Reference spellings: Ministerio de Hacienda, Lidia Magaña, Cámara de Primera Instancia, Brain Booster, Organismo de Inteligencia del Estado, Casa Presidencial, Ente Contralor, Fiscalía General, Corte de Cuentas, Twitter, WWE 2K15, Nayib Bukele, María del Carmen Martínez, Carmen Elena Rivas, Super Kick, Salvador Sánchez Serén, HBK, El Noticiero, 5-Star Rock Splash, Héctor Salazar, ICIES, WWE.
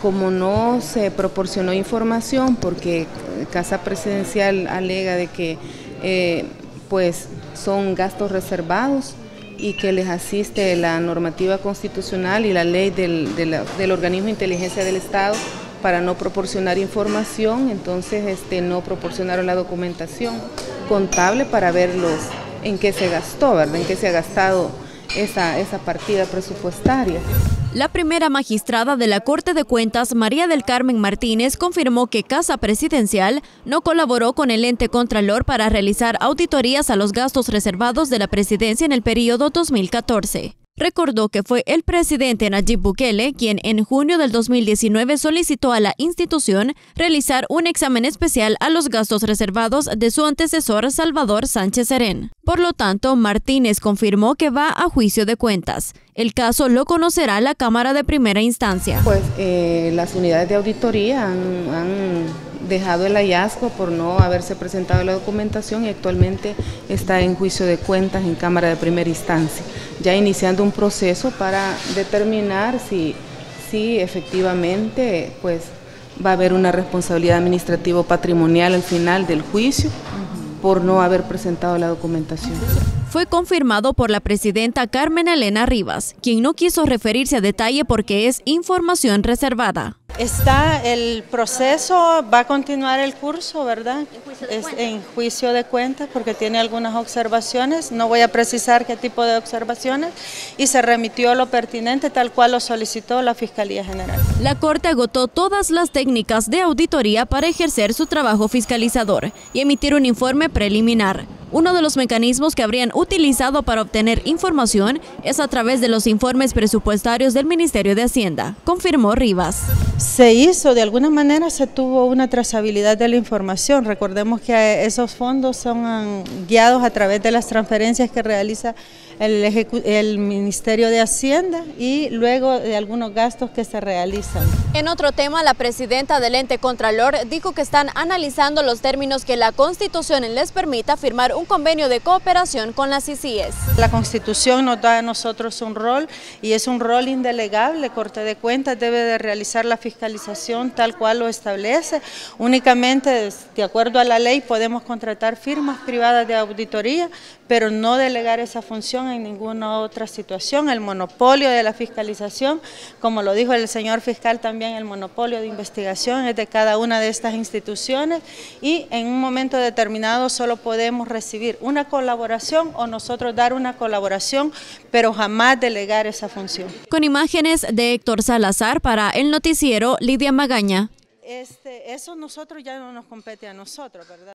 Como no se proporcionó información, porque Casa Presidencial alega de que pues son gastos reservados y que les asiste la normativa constitucional y la ley del Organismo de Inteligencia del Estado para no proporcionar información, entonces no proporcionaron la documentación contable para ver en qué se gastó, ¿verdad? En qué se ha gastado esa partida presupuestaria. La primera magistrada de la Corte de Cuentas, María del Carmen Martínez, confirmó que Casa Presidencial no colaboró con el Ente Contralor para realizar auditorías a los gastos reservados de la presidencia en el periodo 2014. Recordó que fue el presidente Nayib Bukele quien en junio del 2019 solicitó a la institución realizar un examen especial a los gastos reservados de su antecesor Salvador Sánchez Serén. Por lo tanto, Martínez confirmó que va a juicio de cuentas. El caso lo conocerá la Cámara de Primera Instancia. Pues las unidades de auditoría han dejado el hallazgo por no haberse presentado la documentación y actualmente está en juicio de cuentas en Cámara de Primera Instancia, ya iniciando un proceso para determinar si efectivamente pues, va a haber una responsabilidad administrativa o patrimonial al final del juicio por no haber presentado la documentación. Fue confirmado por la presidenta Carmen Elena Rivas, quien no quiso referirse a detalle porque es información reservada. Está el proceso, va a continuar el curso, ¿verdad? En juicio de cuentas, porque tiene algunas observaciones, no voy a precisar qué tipo de observaciones, y se remitió lo pertinente tal cual lo solicitó la Fiscalía General. La Corte agotó todas las técnicas de auditoría para ejercer su trabajo fiscalizador y emitir un informe preliminar. Uno de los mecanismos que habrían utilizado para obtener información es a través de los informes presupuestarios del Ministerio de Hacienda, confirmó Rivas. Se hizo, de alguna manera se tuvo una trazabilidad de la información. Recordemos que esos fondos son guiados a través de las transferencias que realiza el Ministerio de Hacienda y luego de algunos gastos que se realizan. En otro tema, la presidenta del Ente Contralor dijo que están analizando los términos que la Constitución les permita firmar un convenio de cooperación con las ICIES. La Constitución nos da a nosotros un rol y es un rol indelegable. Corte de Cuentas debe de realizar la fiscalización tal cual lo establece. Únicamente, de acuerdo a la ley, podemos contratar firmas privadas de auditoría, pero no delegar esa función en ninguna otra situación. El monopolio de la fiscalización, como lo dijo el señor fiscal también, el monopolio de investigación es de cada una de estas instituciones y en un momento determinado solo podemos recibir una colaboración o nosotros dar una colaboración, pero jamás delegar esa función. Con imágenes de Héctor Salazar para El Noticiero, Lidia Magaña. Eso nosotros ya no nos compete a nosotros, ¿verdad?